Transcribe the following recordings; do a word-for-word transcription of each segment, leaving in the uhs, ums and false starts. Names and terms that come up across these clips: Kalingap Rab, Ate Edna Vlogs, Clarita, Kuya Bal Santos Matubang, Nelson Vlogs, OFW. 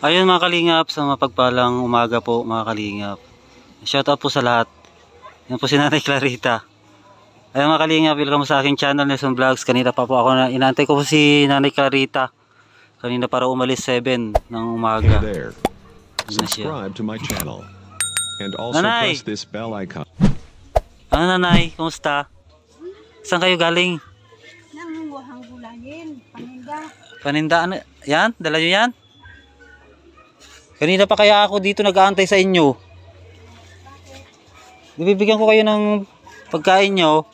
Ayun mga kalingap, sa mapagpalang umaga po mga kalingap. Shout out po sa lahat. Yan po si Nanay Clarita. Ayun mga kalingap, welcome sa aking channel Nelson Vlogs. Kanina pa po ako, na inaantay ko po si Nanay Clarita. Kanina para umalis seven ng umaga. Hey there. Subscribe to my channel. And also nanay! Press this bell icon. Ano nanay, kumusta? Saan kayo galing? Nang buhang gulayin, paninda. Paninda, ano? Yan, dala nyo yan? Kanina pa kaya ako dito nag-aantay sa inyo. Bibigyan ko kayo ng pagkain nyo.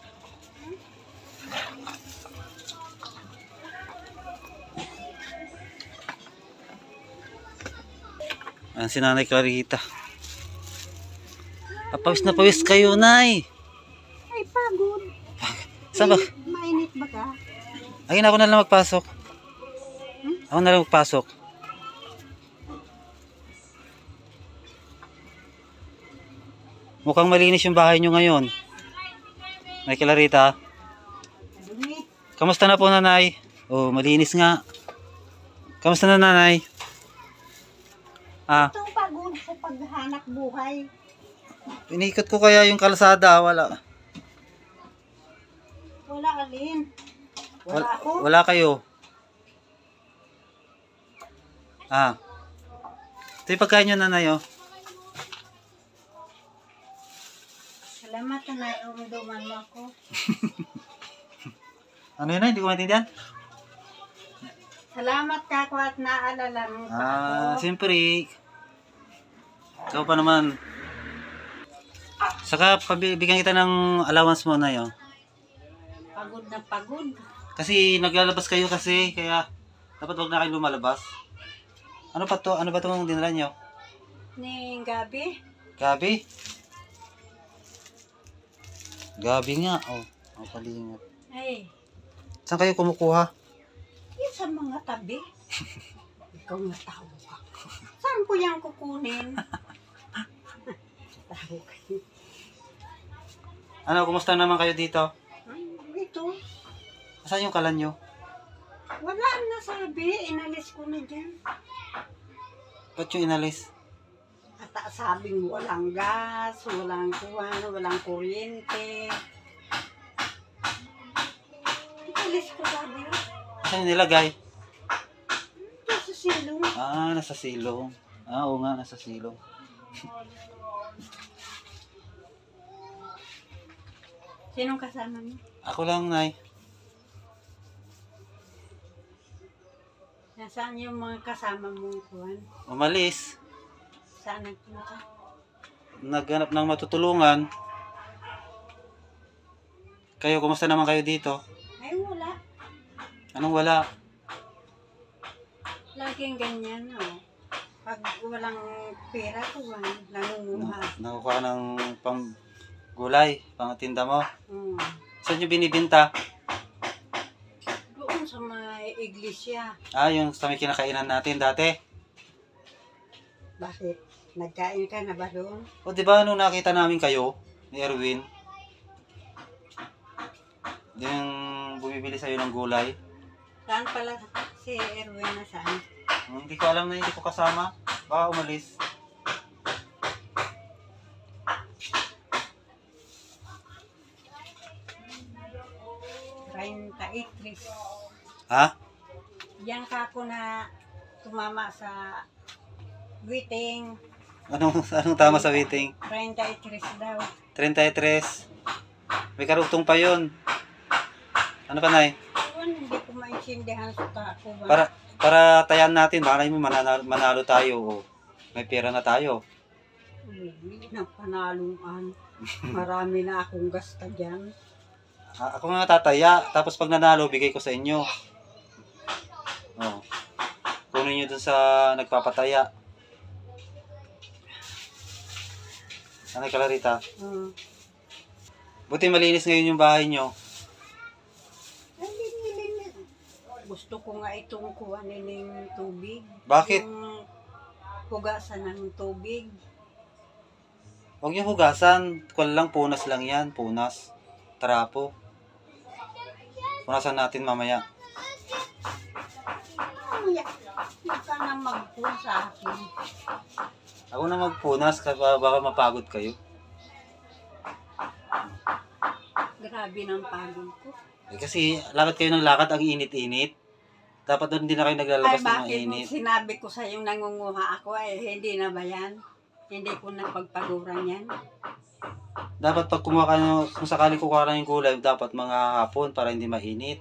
Ayan si Nanay Clarita. Pawis na pawis kayo, Nay. Ay, pagod. Saan ba? Mainit ba ka? Ayun, ako na lang magpasok. Hmm? Ako na lang magpasok. Mukhang malinis yung bahay nyo ngayon. Nay Clarita. Kamusta na po, nanay? Oh, malinis nga. Kamusta na, nanay? Ah. Itong pagod sa paghanap buhay. Pinikot ko kaya yung kalsada, wala. Wala alin. Wala ako. Wala kayo. Ah. Ito yung pagkain nyo, nanay, oh. Salamat na umduman mo ako. Ano yun na? Hindi ko maintindihan? Salamat ka ko at naalala mo pa ako. Ah, siyempre. Ikaw pa naman. Saka bigyan kita ng allowance mo na yun. Pagod na pagod. Kasi naglalabas kayo kasi, kaya dapat wag na kayo lumalabas. Ano pa to? Ano ba itong dinala nyo? Ni gabi. Gabi? Gabi nga, oh. Ang kalingat. Ay. Saan kayo kumukuha? Yan sa mga tabi. Ikaw na tao ka. Saan ko yan kukunin? Tao kayo. Ano, kumusta naman kayo dito? Dito. Saan yung kalan nyo? Wala na sabi. Inalis ko na dyan. Ba't yung inalis? At sabing walang gas, walang kuwan, walang kuryente. Italis ko sabi. Saan nilagay? Nasa silong. Ah, nasa silong. Ah, oo nga, nasa silong. Sinong kasama niyo? Ako lang, Nay. Nasaan yung mga kasama mong kuwan? Umalis. Saan nagpunta? Naghanap ng matutulungan. Kayo, kumusta naman kayo dito? Ay, wala. Anong wala? Laging ganyan, oh. Pag walang pera, kuwan, nangunguha. Nakukuha ng pang gulay, pang tinda mo? Hmm. Saan nyo binibinta? Doon sa mga iglesia. Ah, yung sa may kinakainan natin dati? Bakit? Nagkain ka na ba doon? O diba nung nakita namin kayo ni Erwin? Yung bumibili sa'yo ng gulay? Saan pala si Erwin na saan? Hmm, hindi ko alam na hindi ko kasama. Baka umalis. thirty-eight. Ha? Yan ka ako na tumama sa waiting. Anong, anong tama sa waiting? thirty-eight daw. thirty-eight. May karugtong pa yun. Ano pa, Nay? Hindi ko maintindihan sa tako ba? Para, para tayan natin. Maray mo mananalo, manalo tayo. May pera na tayo. Hindi na panaluan. Marami na akong gasta dyan. A ako nga tataya. Tapos pag nanalo, bigay ko sa inyo. Oh. Kunin nyo dun sa nagpapataya. Nanay Clarita. Mm. Buti malinis ngayon yung bahay nyo. Gusto ko nga itong kuhanin ng tubig. Bakit? Yung hugasan ng tubig. Huwag yung hugasan. Kuwan lang, punas lang yan. Punas. Trapo. Punasan natin mamaya. Mamaya. Ikaw na magpunas sa akin. Ako na magpunas, baka mapagod kayo. Grabe ng pagod ko. Eh, kasi lakad kayo ng lakad, ang init-init. Dapat doon din na kayo naglalabas ng mainit. Ay, bakit nung sinabi ko sa yung nangunguha ako, eh, hindi na ba yan? Hindi ko napagpaguran yan. Dapat pag kumuha ka, kung sakali kukuha na yung gulay, dapat mga hapon para hindi mainit.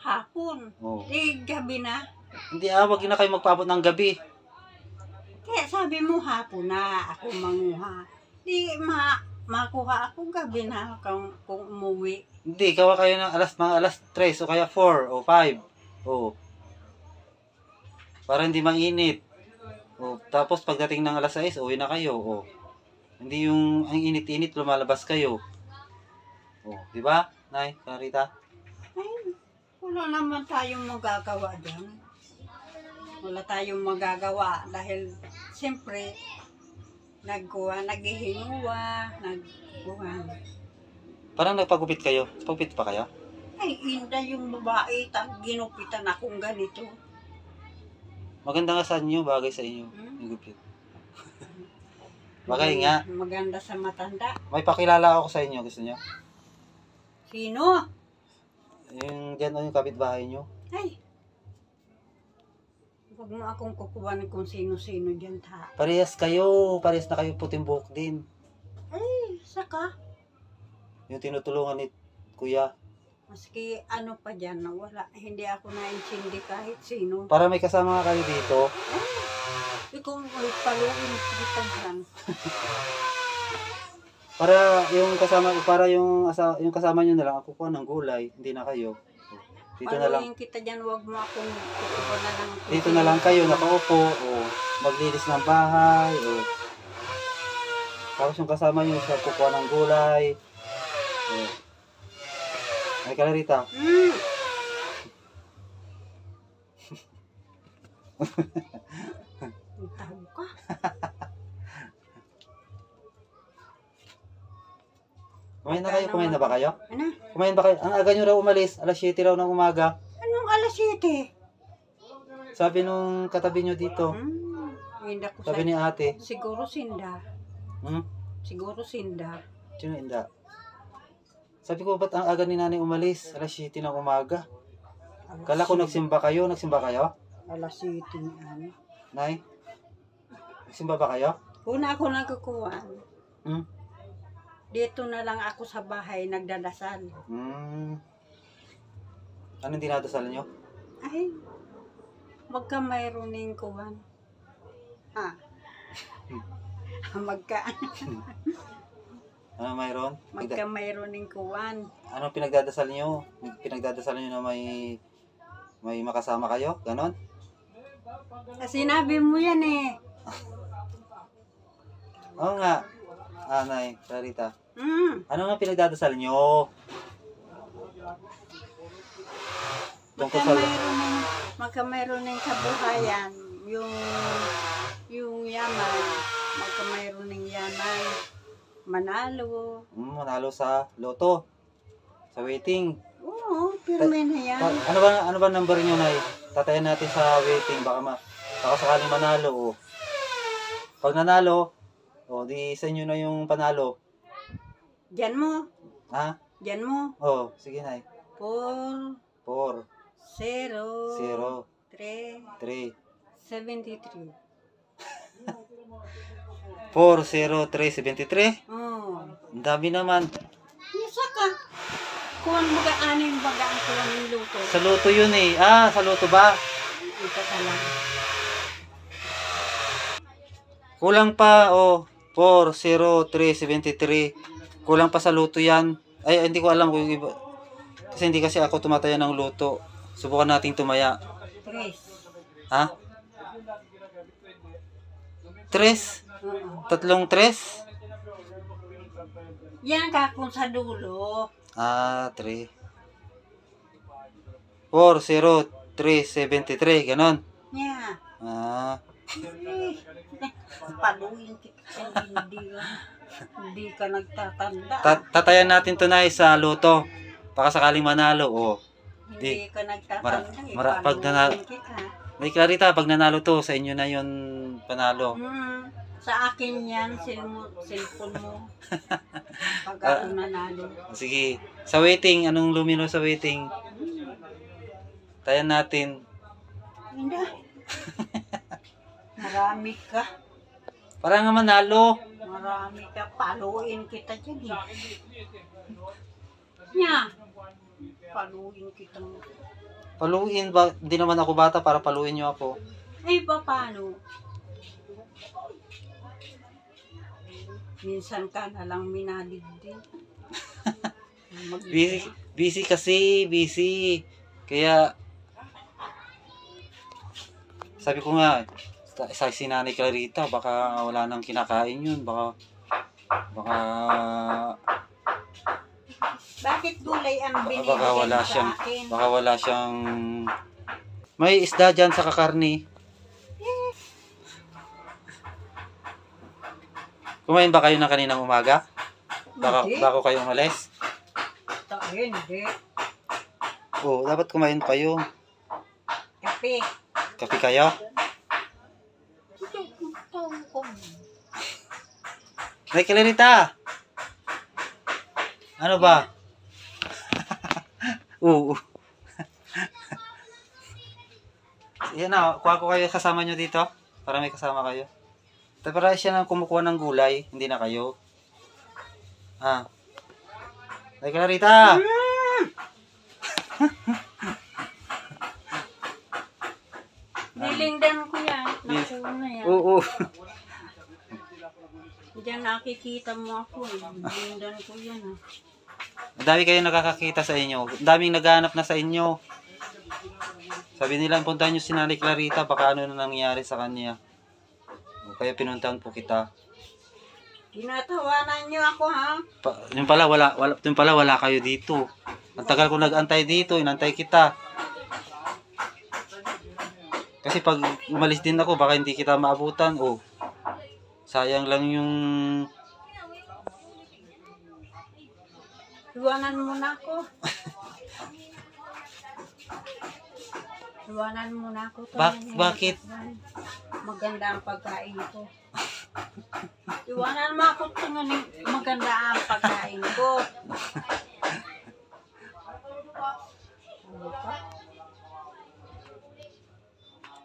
Hapon? Oo. Eh, gabi na. Hindi ah, wag na kayo magpaabot ng gabi. Kaya sabi mo hapon na ako manguha. Di ma makuha ako gabi na kung, kung umuwi. Hindi, kawa kayo ng alas, mga alas tres o kaya four o five. Oo. Para hindi mainit. O, tapos pagdating ng alas sais, uwi na kayo. O. Hindi yung ang init-init lumalabas kayo. O, di ba? Nay, Clarita? Ay, wala naman tayong magagawa dyan. Wala tayong magagawa dahil siyempre nagkuha, naghihinuwa, nagkuha. Parang nagpagupit kayo. Pagupit pa kayo? Ay, hindi yung babae. Tang ginupitan akong ganito. Maganda nga sa inyo, bagay sa inyo. Hmm? Yung gupit. Bagay nga. Maganda sa matanda. May pakilala ako sa inyo. Gusto niyo? Sino? Yung dyan o yung kapitbahay niyo. Ay. Huwag mo akong kukuhanin kung sino-sino dyan ta. Parehas kayo. Parehas na kayo puting buhok din. Ay, saka? Yung tinutulungan ni Kuya. Maski ano pa dyan, wala. Hindi ako naintindi kahit sino. Para may kasama ka kayo dito. Ay, ikaw magpaluhin dito lang. Para yung kasama, para yung, asa, yung kasama nyo na lang, ako kuha ng gulay, hindi na kayo. Dito paluhin na lang. Kita dyan, wag mo akong kukuha na lang. Dito na lang kayo, nakaupo, o maglilis ng bahay, o tapos yung kasama nyo, siya kukuha ng gulay. Ay, Clarita. Mm. Tago ka. Kumain na kayo? Kumain na ba kayo? Ano? Kumain ba kayo? Ang aga nyo raw umalis. alas siete raw ng umaga. Anong alas siete? Sabi nung katabi nyo dito. Mm. Sabi ni ate. Siguro sinda. Hmm? Siguro sinda. Sino inda? Sabi ko, ba't ang aga ni nanay umalis? alas siete ng umaga. Kala ko nagsimba kayo. Nagsimba kayo? alas siete ano? Nay? Nagsimba ba kayo? Una ako nagkukuhan. Hmm? Dito na lang ako sa bahay nagdadasal. Hmm. Anong dinadasal nyo? Ay, magka mayroon yung kuhan. Ha? Magka ano? Ano mayroon? Magka mayroon ng kuwan. Ano pinagdadasal niyo? Pinagdadasal niyo na may may makasama kayo? Ganon? Kasi sinabi mo yan eh. Oo nga. Anay, Clarita. Mm. Ano nga pinagdadasal niyo? Magka mayroon ng, magka mayroon ng kabuhayan. Yung, yung yaman. Magka mayroon ng yaman. Manalo. Mm, manalo sa loto. Sa waiting. Oo, pirme na yan. Ano ba, ano ba number nyo, Nay? Tatayan natin sa waiting. Baka, ma, baka sakaling manalo. Oh. Pag nanalo, oh, di sa inyo na yung panalo. Diyan mo. Ha? Diyan mo. Oo, oh, sige, Nay. four. four. zero. zero. three. three. seventy-three. four, zero, three, seventy-three? Oo. Ang dami naman. Nasa ka? Kuhan mo ka aning baga ang kuhan ng luto. Sa luto yun eh. Ah, sa luto ba? Ika ka lang. Kulang pa, oh. four, zero, three, seventy-three. Kulang pa sa luto yan. Ay, hindi ko alam kung iba. Kasi hindi kasi ako tumataya ng luto. Subukan nating tumaya. three. Ha? Tres? Tatlong tres? Yan ka kung sa dulo. Ah, three. Four, zero, three, seventy-three. Ganon? Yeah. Ah. Paluin kita. Hindi, hindi ka nagtatanda. Tatayan natin to na sa luto. Baka sakaling manalo. Oh. Hindi ko nagtatanggi. Mara, pag nanalo. May Clarita, pag nanalo to, sa inyo na yun panalo. Hmm. Sa akin yan, cellphone mo. Pag ako nanalo. Sige. Sa waiting, anong lumilo sa waiting? Tayan natin. Hindi. Marami ka. Para nga manalo. Marami ka. Paluin kita dyan. Nya. Paluin kita. Paluin ba? Hindi naman ako bata para paluin nyo ako. Ay ba, paano? Minsan ka na lang minalig din. busy, busy kasi, busy. Kaya, sabi ko nga, sa sinanay Clarita, baka wala nang kinakain yun. Baka, baka, bakit gulay ang binigay baka, baka wala siyang, sa akin? Baka wala siyang, may isda dyan sa kakarni. Kumain ba kayo na kaninang umaga? Baka, bako kayo umalis? Hindi, hindi. Oo, dapat kumain kayo. Kape. Kape kayo? May Clarita! Ano ba? Oo. Yan na, kuha ko kayo, kasama nyo dito. Para may kasama kayo. Para siya nang kumukuha ng gulay, hindi na kayo. Ah. Ay, Clarita! Mm! Nilingdan ko yan. Nakuha na yan. Oo. Diyan nakikita mo ako eh. Nilingdan ko yan ah. Madami kayo nakakakita sa inyo. Daming naghahanap na sa inyo. Sabi nila, puntahan nyo si Nanay Clarita, baka ano na nangyari sa kanya. Kaya pinuntahan po kita. Tinatawanan niyo ako ha? Pa, yung, pala, wala, wala, yung pala wala kayo dito. Ang tagal ko nag-antay dito, inantay kita. Kasi pag umalis din ako, baka hindi kita maabutan. Oh, sayang lang yung... Iwanan mo na ako. Iwanan mo na ako. Ba bakit? Maganda ang pagkain ko. Iwanan mo ako tungunin. Maganda ang pagkain ko.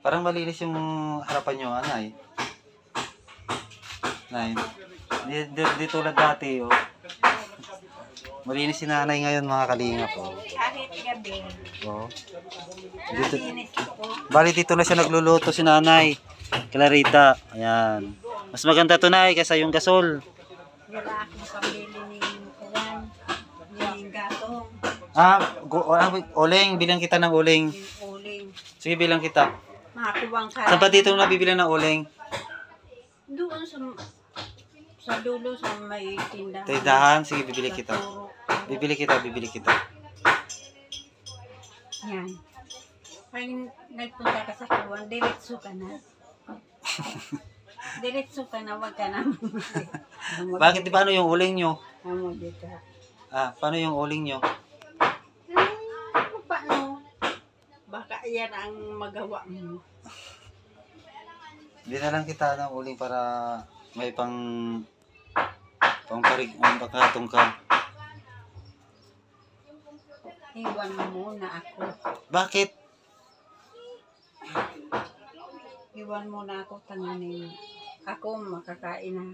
Parang malinis yung harapan nyo, anay. Anay. Di, di, di tulad dati, oh. Malinis si nanay ngayon, mga kalinga po. Kahit gabi. Oo. Dito, bali dito na siya nagluluto si nanay. Clarita. Ayan. Mas maganda to na eh, kaysa yung gasol. Wala akong pambili ni Kuwan. Ni Gatong. Ah, uling. Bilang kita ng uling. Uling. Sige, bilang kita. Makakuwang ka. Saan pa dito nabibili ng uling? Doon sa... Sa dulo sa may tindahan. Tindahan? Sige, bibili kita. Bibili kita, bibili kita. Yan. Pag nagpunta ka sa Kuwan, diretso ka na. Diretso ka na, wag ka na. Bakit? Di, paano yung uling nyo? Ah, paano yung uling nyo? Ay, paano? Baka yan ang magawa mo. Hindi na lang kita ng uling para may pang... Pangparigong pakatong ka. Iwan mo na ako. Bakit? Iwan mo na ako, tanganin. Ako makakain na.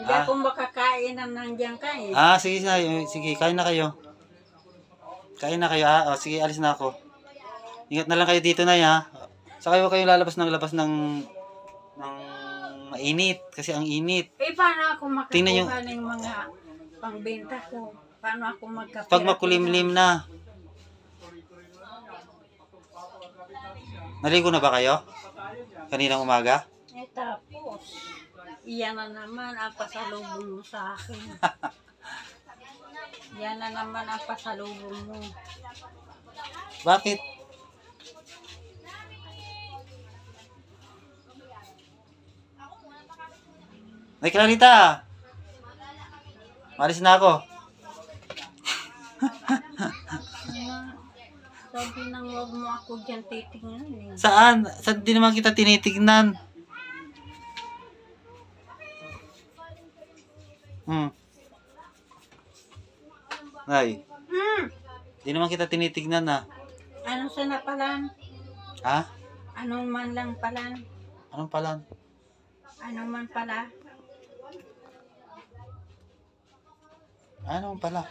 Hindi ah. Akong makakain na nandiyan ka eh. Ah, sige, sige. Kain na kayo. Kain na kayo. Ah, oh, sige, alis na ako. Ingat na lang kayo dito na ya. Saka kayo kayo lalabas ng labas ng... ng mainit. Kasi ang init. Eh, paano ako makakuha ng mga pangbenta ko? Paano ako magkapira? Pag makulimlim na. Naligo na ba kayo? Kaninang umaga? Eh, tapos. Iyan na naman ang pasalubong mo sa akin. Iyan na naman ang pasalubong mo. Bakit? May Clarita! Malis na ako. Sabi nang huwag mo ako dyan titignan. Eh. Saan? Saan din naman kita tinitignan? Hmm. Ay. Hmm. Di naman kita tinitignan na. Anong sana palan? Ha? Anong man lang palan? Anong palan? Anong man pala? Anong pala?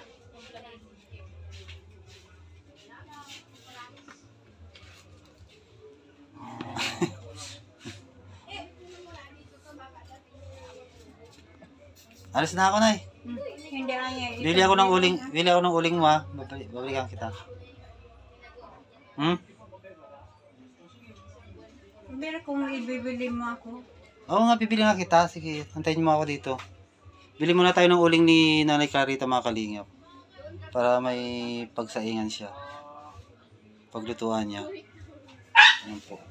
Alis na ako, Nay. Hmm. Hindi lang yan. Bili ako ng uling, bili ako ng uling mo, ha. Babalikan kita. Hmm? Pero kung ibibili mo ako. Oo nga, bibili nga kita. Sige, antayin mo ako dito. Bili muna tayo ng uling ni Nanay Clarita, mga kalingap. Para may pagsaingan siya. Paglutuan niya. Ano po.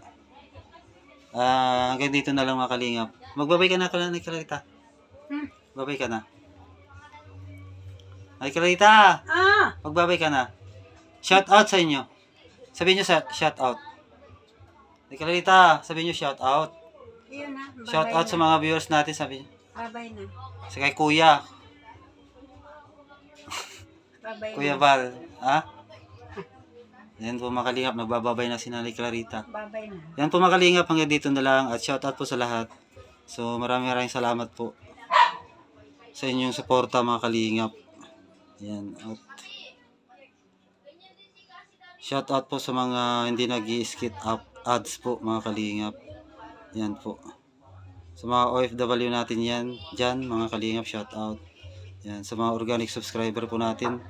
Ah, hanggang dito na lang, mga kalingap. Magbabay ka na kala, Nanay Clarita. Hmm? Magbabay ka na. Nanay Clarita! Ah! Magbabay ka na. Shout out sa inyo. Sabihin nyo shout out. Nanay Clarita, sabihin nyo shout out. Yun na. Shout out na sa mga viewers natin, sabihin nyo. Babay na. Sa kay Kuya. Babay Kuya na. Bal. Ha? Yan po mga kalingap, nagbababay na si Nanay Clarita. Babay na. Yan po mga kalingap, hanggang dito na lang. At shout out po sa lahat. So maraming maraming salamat po sa inyong suporta, mga kalingap. Yan. At shout out po sa mga hindi nag-i-skip up ads po, mga kalingap. Yan po. Sa mga O F W natin yan, dyan, mga kalingap, shout out. Yan. Sa mga organic subscriber po natin.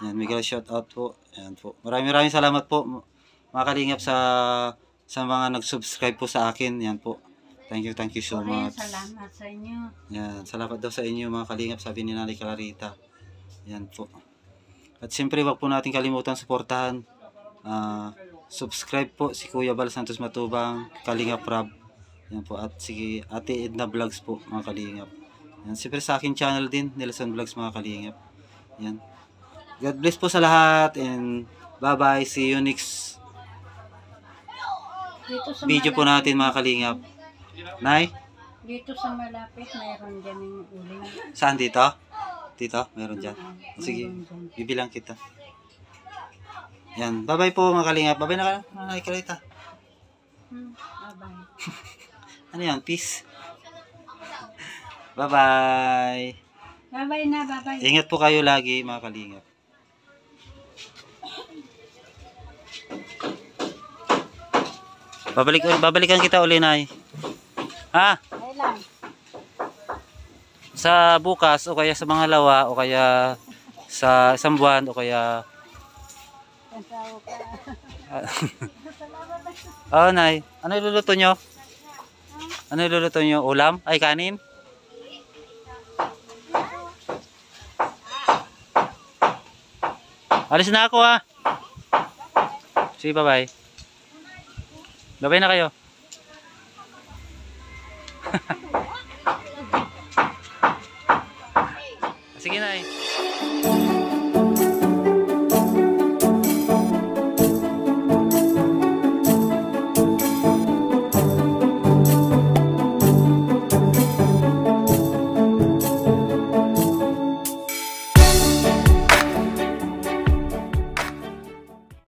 Yan, mega shout out po. Yan po. Maraming maraming salamat po, mga kalingap, sa sa mga nag-subscribe po sa akin. Yan po. Thank you, thank you so much. Salamat sa inyo. Yan. Salamat daw sa inyo, mga kalingap, sabi ni Nanay Clarita. Yan po. At siyempre, wag po natin kalimutan suportahan. Uh, subscribe po si Kuya Bal Santos Matubang, Kalingap Rab. Yan po, at sige, Ate Edna Vlogs po, mga kalingap. Yan, siyempre sa akin channel din, Nelson Vlogs, mga kalingap. Yan. God bless po sa lahat, and bye-bye, see you next video po natin, mga kalingap. Nay? Dito sa malapit, mayroon dyan yung uling. Saan dito? Dito, mayroon dyan. Sige, bibilang kita. Yan. Bye-bye po, mga kalingap. Bye-bye na ka. Nanay Clarita. Hmm, bye-bye. Ano yan? Peace. Bye-bye. Bye-bye na. Bye-bye. Ingat po kayo lagi, mga kalingap. Babalik, babalikan kita uli, Nay. Ha? Kailan? Sa bukas, o kaya sa mga lawa, o kaya sa isang buwan, o kaya... Oh, Nay. Ano iluluto nyo? Ano iluluto nyo? Ulam? Ay, kanin? Alis na ako, ha? Sige, bye-bye. Bye-bye na kayo. Sige, Nay.